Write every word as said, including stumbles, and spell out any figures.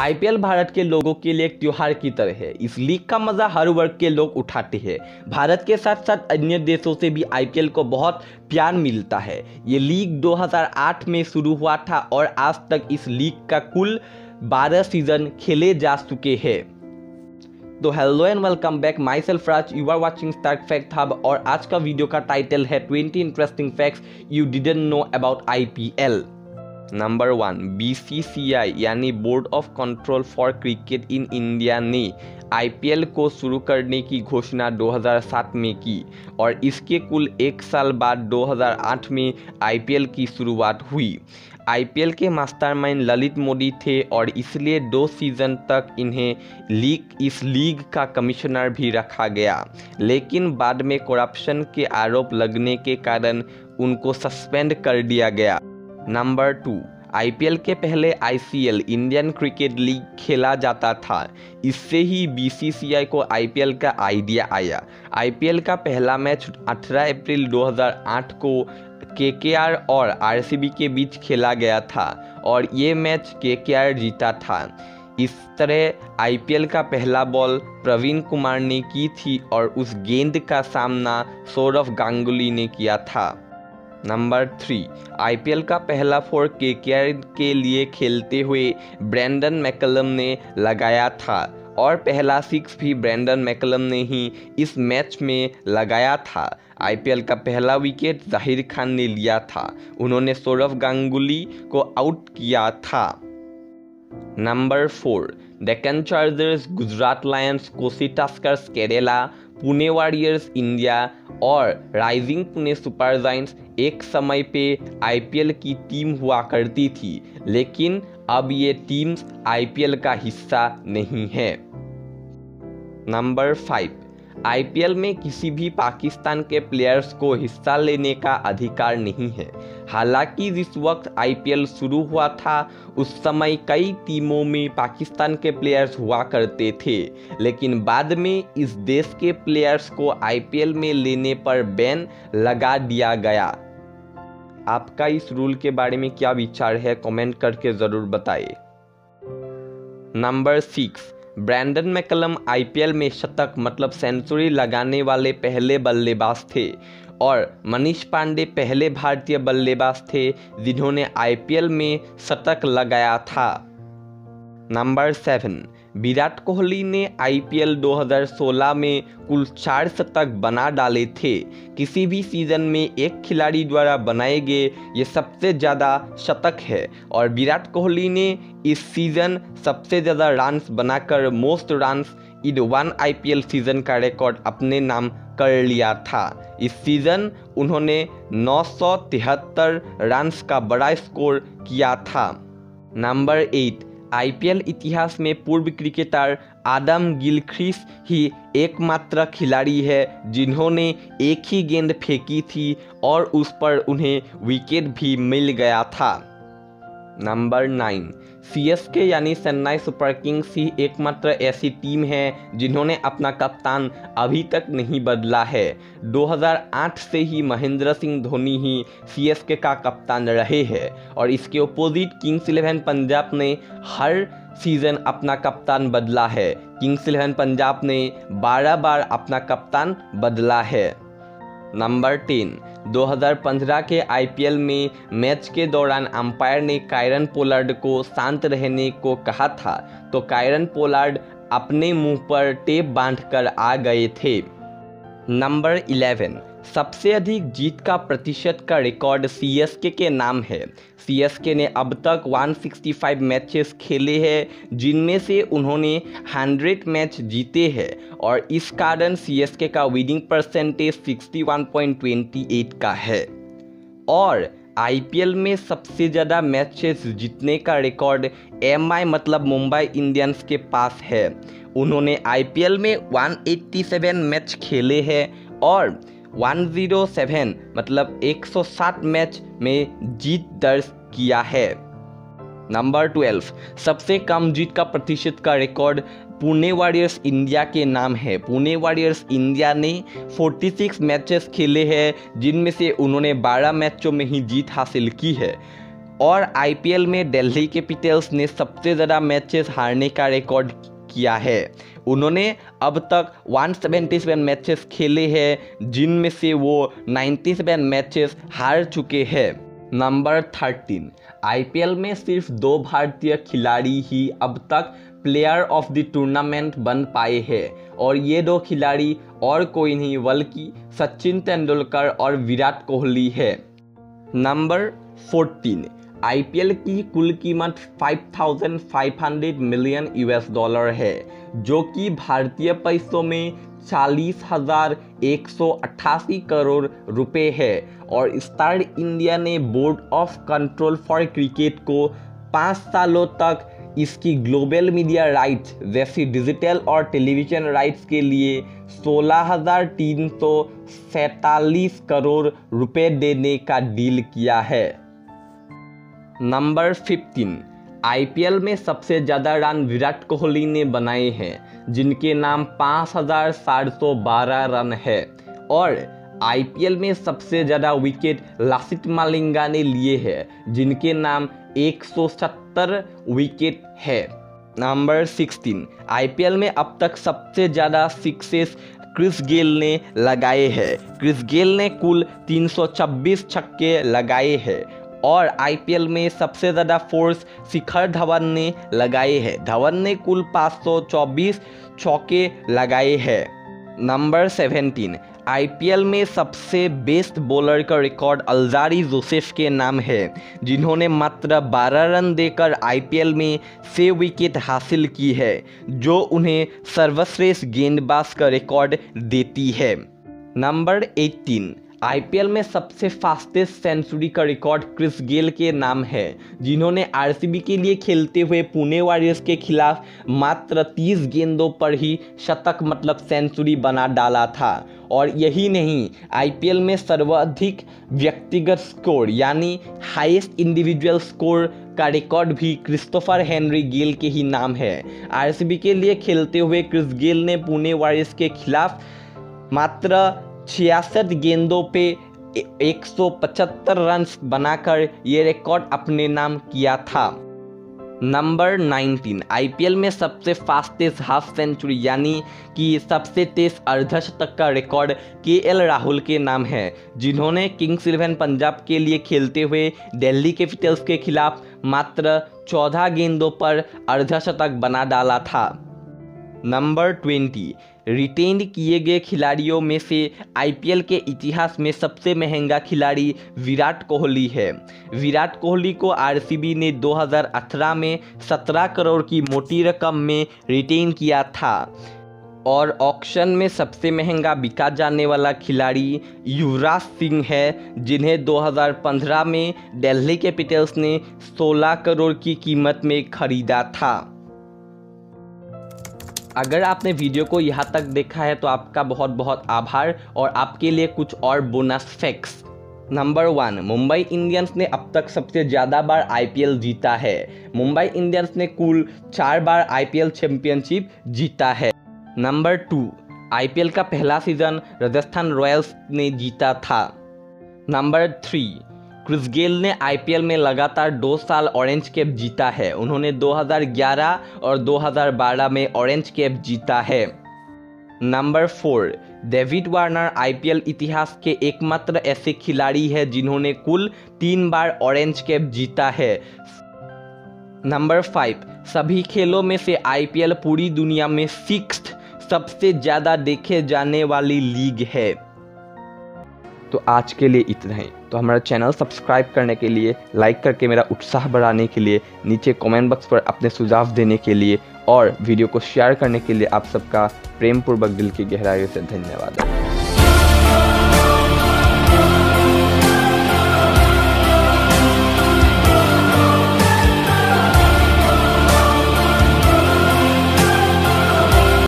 IPL Bharat के लोगों के लिए एक त्योहार की तरह है। इस लीग का मजा हर वर्ग के लोग उठाते हैं। भारत के साथ साथ अन्य देशों से भी आईपीएल को बहुत प्यार मिलता है। ये लीग दो हज़ार आठ में शुरू हुआ था और आज तक इस लीग का कुल बारह सीजन खेले जा चुके हैं। तो hello and welcome back, myself Raj, you are watching Stark fact hub और आज का वीडियो का टाइटल है twenty interesting facts you didn't know about IPL. Number one, BCCI यानी board of control for cricket in India ने IPL को शुरू करने की घोषणा दो हज़ार सात में की और इसके कुल एक साल बाद दो हज़ार आठ में आईपीएल की शुरुआत हुई। आईपीएल के मास्टरमाइंड ललित मोदी थे और इसलिए दो सीजन तक इन्हें लीग इस लीग का कमिश्नर भी रखा गया, लेकिन बाद में करप्शन के आरोप लगने के कारण उनको सस्पेंड कर दिया गया। नंबर टू, आईपीएल के पहले आईसीएल इंडियन क्रिकेट लीग खेला जाता था। इससे ही बीसीसीआई को आईपीएल का आइडिया आया। आईपीएल का पहला मैच अठारह अप्रैल दो हज़ार आठ को केकेआर और आरसीबी के बीच खेला गया था और ये मैच केकेआर जीता था। इस तरह आईपीएल का पहला बॉल प्रवीण कुमार ने की थी और उस गेंद का सामना सौरव गांगुली ने किया था। नंबर थ्री, आईपीएल का पहला फोर केकेआर के लिए खेलते हुए ब्रेंडन मैकलम ने लगाया था और पहला सिक्स भी ब्रेंडन मैकलम ने ही इस मैच में लगाया था। आईपीएल का पहला विकेट ज़ाहिर खान ने लिया था, उन्होंने सौरव गांगुली को आउट किया था। Number four, Deccan Chargers, Gujarat Lions, Kochi Tuskers Kerala, Pune Warriors India और राइजिंग पुणे सुपरजाइंट्स एक समय पे आईपीएल की टीम हुआ करती थी, लेकिन अब ये टीम्स आईपीएल का हिस्सा नहीं है। नंबर फाइव, आईपीएल में किसी भी पाकिस्तान के प्लेयर्स को हिस्सा लेने का अधिकार नहीं है। हालांकि जिस वक्त आईपीएल शुरू हुआ था उस समय कई टीमों में पाकिस्तान के प्लेयर्स हुआ करते थे, लेकिन बाद में इस देश के प्लेयर्स को आईपीएल में लेने पर बैन लगा दिया गया। आपका इस रूल के बारे में क्या विचार है, कमेंट करके ज़रूर बताइए। Number six, Brendon McCullum IPL में शतक मतलब सेंचुरी लगाने वाले पहले बल्लेबाज थे और मनीष पांडे पहले भारतीय बल्लेबाज थे जिन्होंने आईपीएल में शतक लगाया था। नंबर सेवन, विराट कोहली ने आईपीएल दो हज़ार सोलह में कुल चार शतक बना डाले थे। किसी भी सीजन में एक खिलाड़ी द्वारा बनाए गए ये सबसे ज़्यादा शतक है और विराट कोहली ने इस सीज़न सबसे ज़्यादा रन्स बनाकर most runs in one IPL season का रिकॉर्ड अपने नाम कर लिया था। इस सीज़न उन्होंने नौ सौ तिहत्तर रन्स का बड़ा स्कोर किया था। नंबर एट, आईपीएल इतिहास में पूर्व क्रिकेटर आदम गिलख्रिस्ट ही एकमात्र खिलाड़ी है जिन्होंने एक ही गेंद फेंकी थी और उस पर उन्हें विकेट भी मिल गया था। नंबर नाइन, सीएसके यानी चेन्नई सुपर किंग्स ही एकमात्र ऐसी टीम है जिन्होंने अपना कप्तान अभी तक नहीं बदला है। दो हज़ार आठ से ही महेंद्र सिंह धोनी ही सीएसके का कप्तान रहे हैं और इसके ओपोजिट किंग्स इलेवन पंजाब ने हर सीज़न अपना कप्तान बदला है। किंग्स इलेवन पंजाब ने बारह बार अपना कप्तान बदला है। नंबर टेन, दो हज़ार पंद्रह के आईपीएल में मैच के दौरान अंपायर ने कायरन पोलार्ड को शांत रहने को कहा था, तो कायरन पोलार्ड अपने मुंह पर टेप बांधकर आ गए थे। नंबर इलेवन, सबसे अधिक जीत का प्रतिशत का रिकॉर्ड सीएसके के नाम है। सीएसके ने अब तक एक सौ पैंसठ मैचेस खेले हैं जिनमें से उन्होंने सौ मैच जीते हैं और इस कारण सीएसके का विनिंग परसेंटेज इकसठ पॉइंट दो आठ का है और आईपीएल में सबसे ज़्यादा मैचेस जीतने का रिकॉर्ड एमआई मतलब मुंबई इंडियंस के पास है। उन्होंने आईपीएल में एक सौ सत्तासी मैच खेले हैं और एक सौ सात मतलब एक सौ सात मैच में जीत दर्ज किया है। नंबर ट्वेल्व, सबसे कम जीत का प्रतिशत का रिकॉर्ड पुणे वॉरियर्स इंडिया के नाम है। पुणे वॉरियर्स इंडिया ने छियालीस मैचेस खेले हैं जिनमें से उन्होंने बारह मैचों में ही जीत हासिल की है और आईपीएल में दिल्ली कैपिटल्स ने सबसे ज़्यादा मैचेस हारने का रिकॉर्ड किया है। उन्होंने अब तक एक सौ सतहत्तर मैचेस खेले हैं, जिनमें से वो सत्तानवे मैचेस हार चुके हैं। नंबर तेरह, आईपीएल में सिर्फ दो भारतीय खिलाड़ी ही अब तक प्लेयर ऑफ द टूर्नामेंट बन पाए हैं, और ये दो खिलाड़ी और कोई नहीं बल्कि सचिन तेंदुलकर और विराट कोहली है। नंबर चौदह, आईपीएल की कुल कीमत पाँच हज़ार पाँच सौ मिलियन यूएस डॉलर है, जो कि भारतीय पैसों में चालीस हज़ार एक सौ अट्ठासी करोड़ रुपए है, और स्टार इंडिया ने board of control for cricket को पाँच सालों तक इसकी ग्लोबल मीडिया राइट्स जैसी डिजिटल और टेलीविज़न राइट्स के लिए सोलह हज़ार तीन सौ सैंतालीस करोड़ रुपए देने का डील किया है। नंबर पंद्रह, आईपीएल में सबसे ज़्यादा रन विराट कोहली ने बनाए हैं, जिनके नाम पाँच हज़ार चार सौ बारह रन है, और आईपीएल में सबसे ज़्यादा विकेट लासित मालिंगा ने लिए हैं, जिनके नाम एक सौ सत्तर विकेट है। नंबर सोलह, आईपीएल में अब तक सबसे ज़्यादा सिक्सेस क्रिस गेल ने लगाए हैं। क्रिस गेल ने कुल तीन सौ छब्बीस छक्के लगाए हैं, और आईपीएल में सबसे ज़्यादा फोर्स शिखर धवन ने लगाए हैं। धवन ने कुल पाँच सौ चौबीस चौके लगाए हैं। नंबर सत्रह, आईपीएल में सबसे बेस्ट बॉलर का रिकॉर्ड अल्जारी जोसेफ के नाम है, जिन्होंने मात्र बारह रन देकर आईपीएल में छह विकेट हासिल की है, जो उन्हें सर्वश्रेष्ठ गेंदबाज का रिकॉर्ड देती है। नंबर अठारह, आईपीएल में सबसे फास्टेस्ट सेंचुरी का रिकॉर्ड क्रिस गेल के नाम है, जिन्होंने आरसीबी के लिए खेलते हुए पुणे वॉरियर्स के खिलाफ मात्र तीस गेंदों पर ही शतक मतलब सेंचुरी बना डाला था। और यही नहीं, आईपीएल में सर्वाधिक व्यक्तिगत स्कोर यानी हाईएस्ट इंडिविजुअल स्कोर का रिकॉर्ड भी क्रिस्टोफर हेनरी गेल के ही नाम है। आरसीबी के लिए खेलते हुए क्रिस गेल ने पुणे वॉरियर्स के खिलाफ मात्र छियासठ गेंदों पे एक सौ पचहत्तर रन बनाकर ये रिकॉर्ड अपने नाम किया था। नंबर उन्नीस, आईपीएल में सबसे फास्टेस्ट हाफ सेंचुरी यानी कि सबसे तेज अर्धशतक का रिकॉर्ड केएल राहुल के नाम है, जिन्होंने किंग्स इलेवन पंजाब के लिए खेलते हुए दिल्ली कैपिटल्स के खिलाफ मात्र चौदह गेंदों पर अर्धशतक बना डाला था। नंबर बीस, रिटेंड किए गए खिलाड़ियों में से आईपीएल के इतिहास में सबसे महंगा खिलाड़ी विराट कोहली है। विराट कोहली को आरसीबी ने दो हज़ार अठारह में सत्रह करोड़ की मोटी रकम में रिटेन किया था, और ऑक्शन में सबसे महंगा बिका जाने वाला खिलाड़ी युवराज सिंह है, जिन्हें दो हज़ार पंद्रह में दिल्ली कैपिटल्स ने सोलह करोड़ की कीमत में खरीदा था। अगर आपने वीडियो को यहाँ तक देखा है तो आपका बहुत बहुत आभार, और आपके लिए कुछ और bonus facts. Number one, Mumbai Indians ने अब तक सबसे ज़्यादा बार आईपीएल जीता है। मुंबई इंडियंस ने कुल चार बार आईपीएल चैंपियनशिप जीता है। नंबर टू, आईपीएल का पहला सीजन राजस्थान रॉयल्स ने जीता था। नंबर थ्री, क्रिस गेल ने आईपीएल में लगातार दो साल ऑरेंज कैप जीता है। उन्होंने दो हज़ार ग्यारह और दो हज़ार बारह में ऑरेंज कैप जीता है। Number four, David Warner IPL इतिहास के एकमात्र ऐसे खिलाड़ी है जिन्होंने कुल तीन बार ऑरेंज कैप जीता है। नंबर फाइव, सभी खेलों में से आईपीएल पूरी दुनिया में सिक्स्थ सबसे ज़्यादा देखे जाने वाली लीग है। तो आज के लिए इतना ही। तो हमारा चैनल सब्सक्राइब करने के लिए, लाइक करके मेरा उत्साह बढ़ाने के लिए, नीचे कमेंट बॉक्स पर अपने सुझाव देने के लिए, और वीडियो को शेयर करने के लिए आप सबका प्रेमपूर्वक दिल की गहराइयों से धन्यवाद।